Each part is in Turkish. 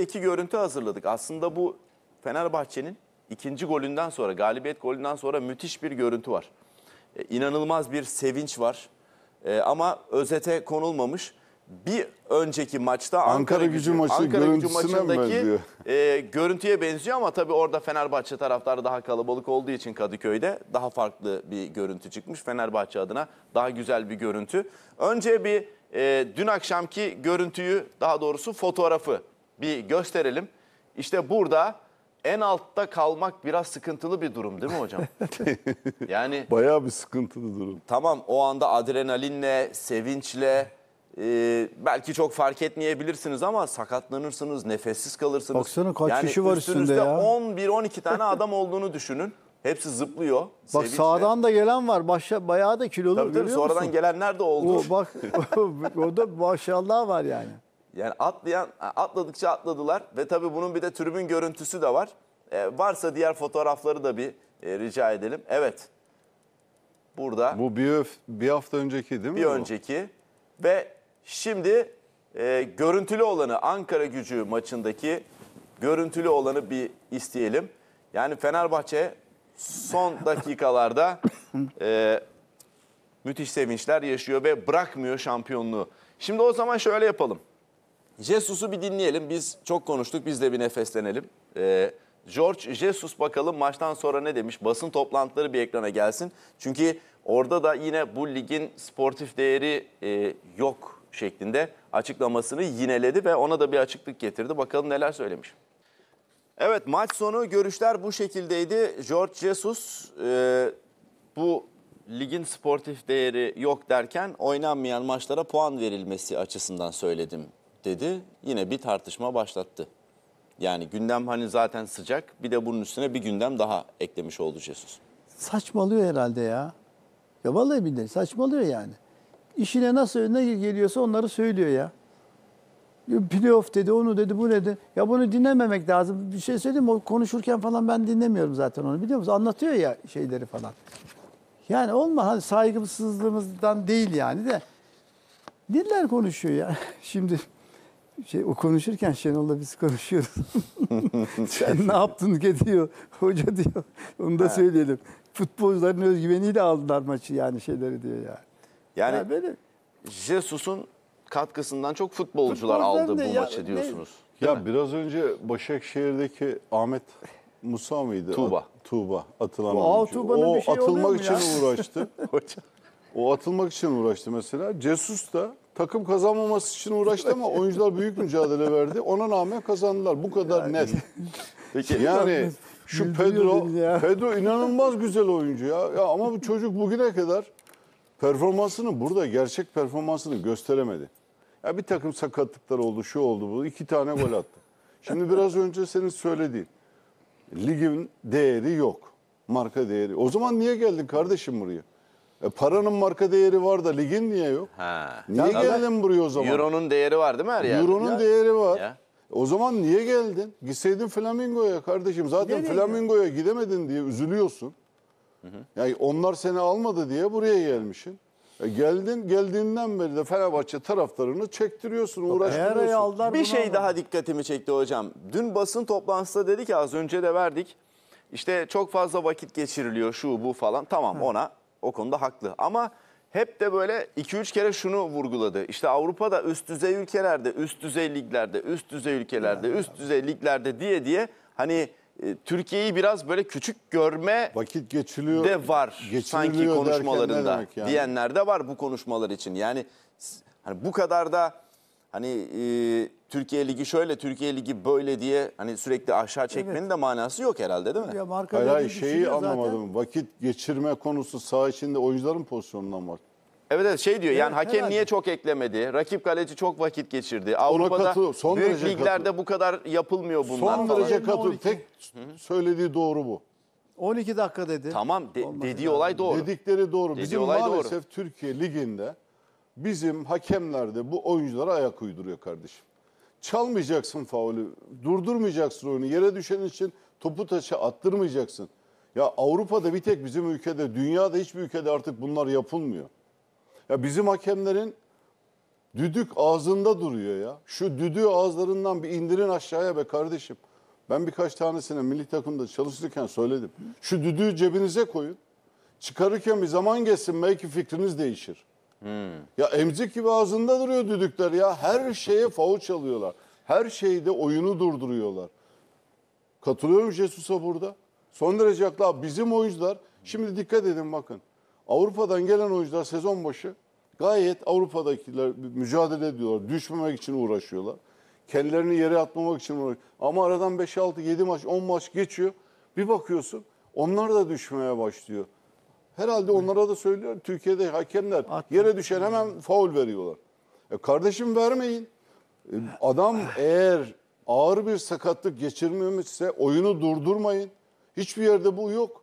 İki görüntü hazırladık. Aslında bu Fenerbahçe'nin ikinci golünden sonra, galibiyet golünden sonra müthiş bir görüntü var. İnanılmaz bir sevinç var. Ama özete konulmamış. Bir önceki maçta Ankara Gücü maçındaki görüntüye benziyor ama tabii orada Fenerbahçe taraftarı daha kalabalık olduğu için Kadıköy'de daha farklı bir görüntü çıkmış. Fenerbahçe adına daha güzel bir görüntü. Önce bir dün akşamki görüntüyü, daha doğrusu fotoğrafı bir gösterelim. İşte burada en altta kalmak biraz sıkıntılı bir durum değil mi hocam? Yani bayağı bir sıkıntılı durum. Tamam, o anda adrenalinle, sevinçle belki çok fark etmeyebilirsiniz ama sakatlanırsınız, nefessiz kalırsınız. Baksana kaç kişi var üstünde ya. 11-12 tane adam olduğunu düşünün. Hepsi zıplıyor. Bak sevinçle. Sağdan da gelen var. Bayağı da kilolu, görüyor musun? Sonradan gelenler de oldu. Bak orada maşallah var yani. Yani atladıkça atladılar ve tabii bunun bir de tribün görüntüsü de var. Varsa diğer fotoğrafları da bir rica edelim. Evet. Burada. Bu bir hafta önceki değil mi? Bir önceki. Ve şimdi görüntülü olanı, Ankaragücü maçındaki görüntülü olanı bir isteyelim. Yani Fenerbahçe son dakikalarda müthiş sevinçler yaşıyor ve bırakmıyor şampiyonluğu. Şimdi o zaman şöyle yapalım. Jesus'u bir dinleyelim. Biz çok konuştuk. Biz de bir nefeslenelim. Jorge Jesus bakalım maçtan sonra ne demiş? Basın toplantıları bir ekrana gelsin. Çünkü orada da yine bu ligin sportif değeri yok şeklinde açıklamasını yineledi ve ona da bir açıklık getirdi. Bakalım neler söylemiş. Evet, maç sonu görüşler bu şekildeydi. Jorge Jesus bu ligin sportif değeri yok derken oynanmayan maçlara puan verilmesi açısından söyledim dedi. Yine bir tartışma başlattı. Yani gündem hani zaten sıcak, bir de bunun üstüne bir gündem daha eklemiş oldu Jesus. Saçmalıyor herhalde ya. Ya vallahi billahi saçmalıyor yani. İşine nasıl önüne geliyorsa onları söylüyor ya. Playoff dedi, onu dedi, bu dedi. Ya bunu dinlememek lazım. Bir şey söyleyeyim mi? O konuşurken falan ben dinlemiyorum zaten onu, biliyor musun? Anlatıyor ya şeyleri falan. Yani olma, hani saygısızlığımızdan değil yani de. Diller konuşuyor ya. Şimdi o konuşurken Şenol'la biz konuşuyoruz. Sen ne yaptın diyor. Hoca diyor. Onu da söyleyelim. Futbolcuların özgüveniyle aldılar maçı yani, şeyleri diyor ya. Yani ya böyle, Jesus'un katkısından çok futbolcular aldı bu maçı diyorsunuz. Ya biraz önce Başakşehir'deki Ahmet Musa mıydı? Tuğba atılan oyuncu. O şey atılmak için uğraştı. Hocam. O atılmak için uğraştı mesela. Jesus da takım kazanmaması için uğraştı ama oyuncular büyük mücadele verdi. Ona rağmen kazandılar. Bu kadar yani. Net. Peki, yani şu Pedro inanılmaz güzel oyuncu ya. Ama bu çocuk bugüne kadar performansını, burada gerçek performansını gösteremedi. Ya bir takım sakatlıklar oldu, şu oldu, bu. 2 tane gol attı. Şimdi biraz önce senin söylediğin, ligin değeri yok. Marka değeri. O zaman niye geldin kardeşim buraya? Paranın marka değeri var da ligin niye yok? Niye geldin buraya o zaman? Euro'nun değeri var değil mi her yerde? Euro'nun değeri var. Ya. O zaman niye geldin? Gitseydin Flamingo'ya kardeşim. Zaten Flamingo'ya gidemedin diye üzülüyorsun. Hı hı. Yani onlar seni almadı diye buraya gelmişsin. Geldiğinden beri de Fenerbahçe taraftarını çektiriyorsun, uğraştırıyorsun. Bir şey daha dikkatimi çekti hocam. Dün basın toplantısında dedi ki, az önce de verdik. İşte çok fazla vakit geçiriliyor, şu bu falan. Tamam, ona o konuda haklı ama hep de böyle 2-3 kere şunu vurguladı. İşte Avrupa'da üst düzey ülkelerde, üst düzey liglerde, üst düzey ülkelerde, üst düzey liglerde diye hani Türkiye'yi biraz böyle küçük görme vakit geçiliyor de var sanki konuşmalarında yani. Diyenler de var bu konuşmalar için. Yani hani bu kadar da hani Türkiye Ligi şöyle, Türkiye Ligi böyle diye hani sürekli aşağı çekmenin de manası yok herhalde değil mi? Ya hayır, şeyi anlamadım. Zaten. Vakit geçirme konusu saha içinde oyuncuların pozisyonundan var. Evet şey diyor yani, hakem herhalde niye çok eklemedi? Rakip kaleci çok vakit geçirdi. Avrupa'da büyük liglerde bu kadar yapılmıyor bunlar. Son derece katılıyorum. Tek söylediği doğru bu. 12 dakika dedi. Tamam dediği olay doğru. Dedikleri doğru. Bizim maalesef Türkiye Ligi'nde bizim hakemler de bu oyunculara ayak uyduruyor kardeşim. Çalmayacaksın faulü, durdurmayacaksın oyunu, yere düşen için topu taça attırmayacaksın. Ya Avrupa'da bir tek bizim ülkede, dünyada hiçbir ülkede artık bunlar yapılmıyor. Ya bizim hakemlerin Düdük ağzında duruyor ya. Şu düdüğü ağızlarından bir indirin aşağıya be kardeşim. Ben birkaç tanesine milli takımda çalışırken söyledim. Şu düdüğü cebinize koyun. Çıkarırken bir zaman geçsin, belki fikriniz değişir. Ya emzik gibi ağzında duruyor düdükler ya. Her şeye faul çalıyorlar. Her şeyde oyunu durduruyorlar. Katılıyorum Jesus'a burada. Son derece haklı. Bizim oyuncular, şimdi dikkat edin bakın. Avrupa'dan gelen oyuncular sezon başı gayet Avrupa'dakiler mücadele ediyorlar. Düşmemek için uğraşıyorlar. Kendilerini yere atmamak için uğraşıyorlar. Ama aradan 5-6-7 maç, 10 maç geçiyor. Bir bakıyorsun onlar da düşmeye başlıyor. Herhalde onlara da söylüyorum. Türkiye'de hakemler yere düşen hemen faul veriyorlar. Kardeşim vermeyin. Adam eğer ağır bir sakatlık geçirmemişse oyunu durdurmayın. Hiçbir yerde bu yok.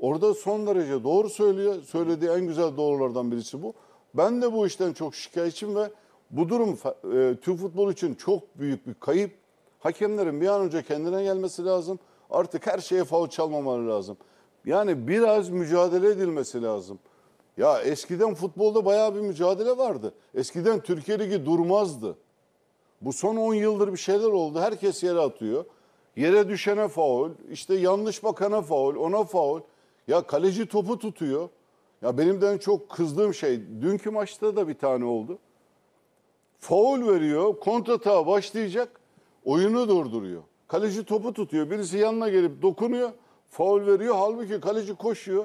Orada son derece doğru söylüyor. Söylediği en güzel doğrulardan birisi bu. Ben de bu işten çok şikayetçiyim ve bu durum Türk futbolu için çok büyük bir kayıp. Hakemlerin bir an önce kendine gelmesi lazım. Artık her şeye faul çalmamaları lazım. Yani biraz mücadele edilmesi lazım. Ya eskiden futbolda bayağı bir mücadele vardı. Eskiden Türkiye Ligi durmazdı. Bu son 10 yıldır bir şeyler oldu. Herkes yere atıyor. Yere düşene faul, işte yanlış bakana faul, ona faul. Ya kaleci topu tutuyor. Ya benim de en çok kızdığım şey, dünkü maçta da bir tane oldu. Faul veriyor, kontratağa başlayacak, oyunu durduruyor. Kaleci topu tutuyor, birisi yanına gelip dokunuyor, faul veriyor. Halbuki kaleci koşuyor,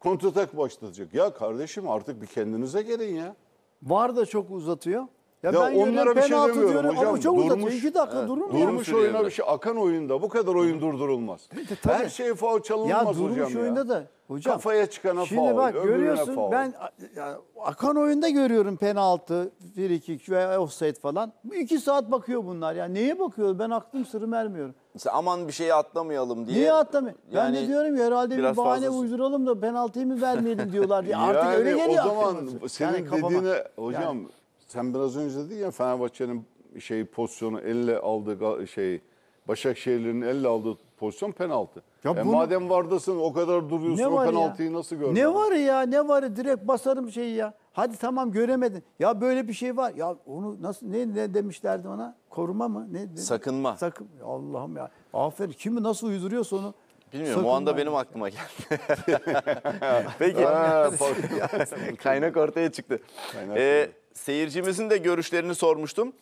kontratak başlatacak. Ya kardeşim artık bir kendinize gelin ya. VAR da çok uzatıyor. Ya ben onlara bir şey demiyorum hocam. Ama çok uzatıyor. 2 dakika durur mu? Durmuş yani oyuna bir şey. Akan oyunda bu kadar oyun durdurulmaz. Her şey faul çalınmaz hocam ya. Ya durmuş oyunda da hocam. Kafaya çıkana şimdi faul. Şimdi bak görüyorsun faul. Ben ya, akan oyunda görüyorum penaltı, frikik veya offside falan. 2 saat bakıyor bunlar ya. Neye bakıyor? Ben aklım sırrım ermiyorum. Mesela aman bir şeyi atlamayalım diye. Niye atlamayalım? Yani ben de diyorum ya herhalde bir bahane uyduralım da penaltıyı mı vermeyelim diyorlar diye. Artık yani öyle geliyor. O zaman senin dediğine hocam... Sen biraz önce dedin ya Fenerbahçe'nin pozisyonu elle aldığı Başakşehir'in elle aldığı pozisyon penaltı. Bunu, madem vardasın o kadar duruyorsun o penaltıyı ya? Nasıl görmedin? Ne var ya ne var direkt basarım şeyi ya. Hadi tamam göremedin. Ya böyle bir şey var. Ya onu nasıl ne demişlerdi ona? Koruma mı? Ne? Sakınma. Sakın. Allah'ım ya. Aferin kimi nasıl uyduruyorsa onu. Bilmiyorum sakın o anda benim aklıma geldi. Peki. Kaynak ortaya çıktı. Kaynak seyircimizin de görüşlerini sormuştum.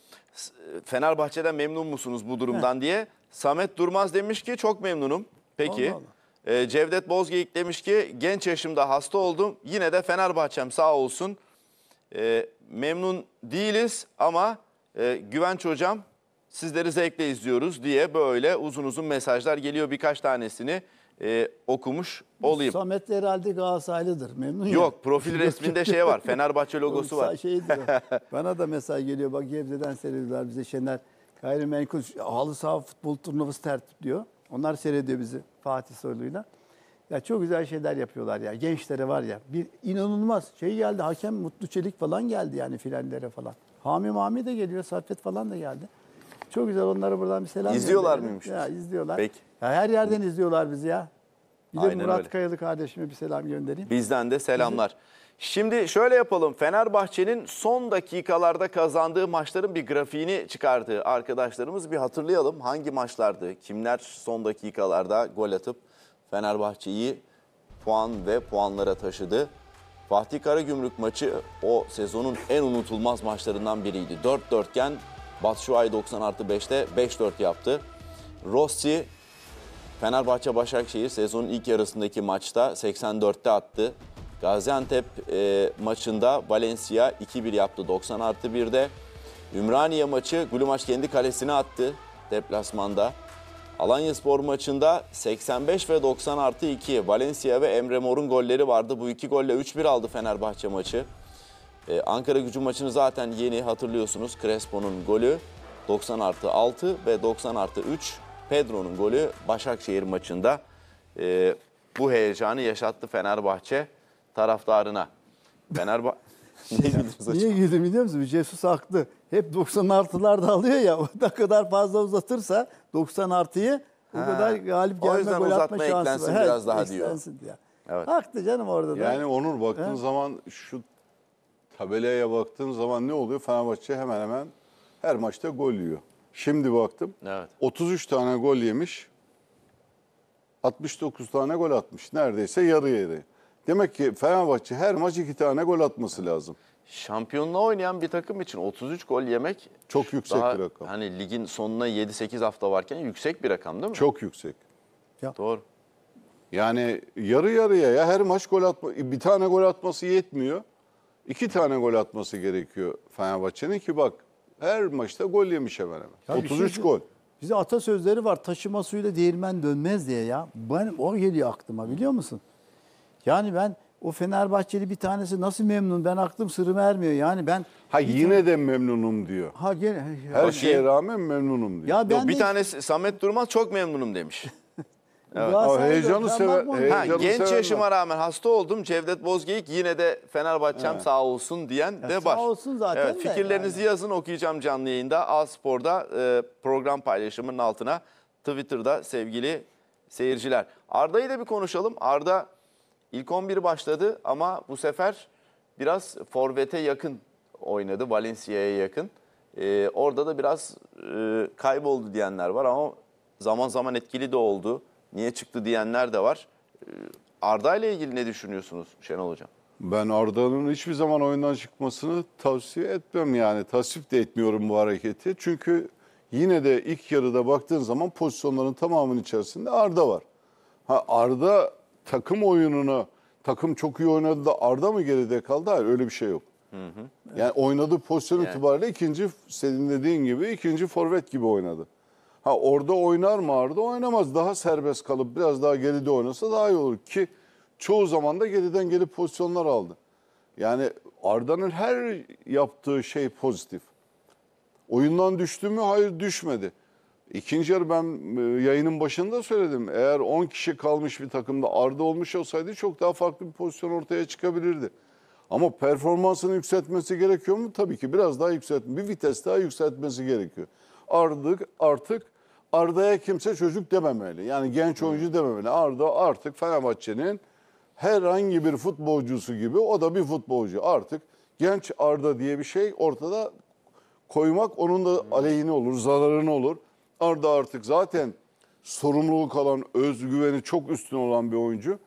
Fenerbahçe'den memnun musunuz bu durumdan diye. Samet Durmaz demiş ki çok memnunum. Peki. Allah. Cevdet Bozgeyik demiş ki genç yaşımda hasta oldum. Yine de Fenerbahçem sağ olsun. Memnun değiliz ama Güvenç hocam sizleri zevkle izliyoruz diye böyle uzun uzun mesajlar geliyor. Birkaç tanesini okumuş olayım. Samet herhalde Galatasaraylıdır. Memnun yok ya. Profil resminde şey var. Fenerbahçe logosu var. Bana da mesaj geliyor. Bak Gevze'den seyrediyorlar bize. Şener Gayrimenkul halı saha futbol turnuvası tertip diyor. Onlar seyrediyor bizi Fatih Soylulu'yla. Ya çok güzel şeyler yapıyorlar ya. Gençlere var ya. Bir inanılmaz şey geldi. Hakem Mutlu Çelik falan geldi yani filanlere falan. Hami de geliyor. Saffet falan da geldi. Çok güzel onlara buradan bir selam. İzliyorlar mıymış? Ya izliyorlar. Peki. Ya her yerden izliyorlar bizi ya. Bir de aynen Murat öyle. Kayalı kardeşime bir selam göndereyim. Bizden de selamlar. Şimdi şöyle yapalım. Fenerbahçe'nin son dakikalarda kazandığı maçların bir grafiğini çıkardığı arkadaşlarımız bir hatırlayalım. Hangi maçlardı? Kimler son dakikalarda gol atıp Fenerbahçe'yi puan ve puanlara taşıdı? Fatih Karagümrük maçı o sezonun en unutulmaz maçlarından biriydi. 4-4 iken Batshuayi 90+5'te 5-4 yaptı. Rossi Fenerbahçe Başakşehir sezonun ilk yarısındaki maçta 84'te attı. Gaziantep maçında Valencia 2-1 yaptı 90+1'de. Ümraniye maçı Gülüm Aşk kendi kalesine attı deplasmanda. Alanyaspor maçında 85 ve 90+2 Valencia ve Emre Mor'un golleri vardı. Bu iki golle 3-1 aldı Fenerbahçe maçı. Ankaragücü maçını zaten yeni hatırlıyorsunuz. Crespo'nun golü 90+6 ve 90+3 Pedro'nun golü Başakşehir maçında bu heyecanı yaşattı Fenerbahçe taraftarına. Fenerbahçe... Niye girdim biliyor musun? Jesus haklı. Hep 90+lar da alıyor ya. Ne kadar fazla uzatırsa 90+'yı o kadar galip gelme gol atma şansı var. O yüzden uzatma eklensin biraz daha diyor. Haklı canım orada da. Yani Onur baktığın zaman şu tabelaya baktığım zaman ne oluyor? Fenerbahçe hemen hemen her maçta gol yiyor. Şimdi baktım. Evet. 33 tane gol yemiş. 69 tane gol atmış. Neredeyse yarı yarıya. Demek ki Fenerbahçe her maç 2 tane gol atması lazım. Şampiyonluğa oynayan bir takım için 33 gol yemek çok yüksek daha, bir rakam. Hani ligin sonuna 7-8 hafta varken yüksek bir rakam değil mi? Çok yüksek. Ya. Doğru. Yani yarı yarıya ya her maç gol atma, bir tane gol atması yetmiyor. 2 tane gol atması gerekiyor Fenerbahçe'nin ki bak her maçta gol yemiş hemen hemen. Ya 33 gol. Bize atasözleri var, taşıma suyla değirmen dönmez diye ya. Benim o geliyor aklıma biliyor musun? Yani ben o Fenerbahçeli bir tanesi nasıl memnun? Ben aklım sırrım ermiyor. Yani ben... Ha yine de memnunum diyor. Ha gene her şeye rağmen memnunum diyor. Ya ben bir tanesi Samet Durmaz çok memnunum demiş. Evet. Heyecanı sever. Genç yaşıma rağmen hasta oldum. Cevdet Bozgeyik yine de Fenerbahçe'm evet. Sağ olsun diyen ya de var. Sağ olsun zaten evet, fikirlerinizi yani. Yazın okuyacağım canlı yayında. A-Spor'da program paylaşımının altına Twitter'da sevgili seyirciler. Arda'yı da bir konuşalım. Arda ilk 11 başladı ama bu sefer biraz forvete yakın oynadı. Valencia'ya yakın. Orada da biraz kayboldu diyenler var ama zaman zaman etkili de oldu. Niye çıktı diyenler de var. Arda ile ilgili ne düşünüyorsunuz Şenol Hocam? Ben Arda'nın hiçbir zaman oyundan çıkmasını tavsiye etmem yani. Tasvip de etmiyorum bu hareketi. Çünkü yine de ilk yarıda baktığın zaman pozisyonların tamamının içerisinde Arda var. Ha Arda takım oyununa, takım çok iyi oynadı da Arda mı geride kaldı? Hayır öyle bir şey yok. Hı. Yani oynadığı pozisyon yani. İtibariyle ikinci, senin dediğin gibi ikinci forvet gibi oynadı. Ha orada oynar mı Arda? Oynamaz. Daha serbest kalıp biraz daha geride oynasa daha iyi olur ki çoğu zaman da geriden gelip pozisyonlar aldı. Yani Arda'nın her yaptığı şey pozitif. Oyundan düştü mü? Hayır düşmedi. İkinci yarı ben yayının başında söyledim. Eğer 10 kişi kalmış bir takımda Arda olmuş olsaydı çok daha farklı bir pozisyon ortaya çıkabilirdi. Ama performansını yükseltmesi gerekiyor mu? Tabii ki biraz daha yükseltmesi, bir vites daha yükseltmesi gerekiyor. Artık Arda'ya kimse çocuk dememeli. Yani genç oyuncu dememeli. Arda artık Fenerbahçe'nin herhangi bir futbolcusu gibi o da bir futbolcu. Artık genç Arda diye bir şey ortada koymak onun da aleyhine olur, zararına olur. Arda artık zaten sorumluluk alan, özgüveni çok üstün olan bir oyuncu.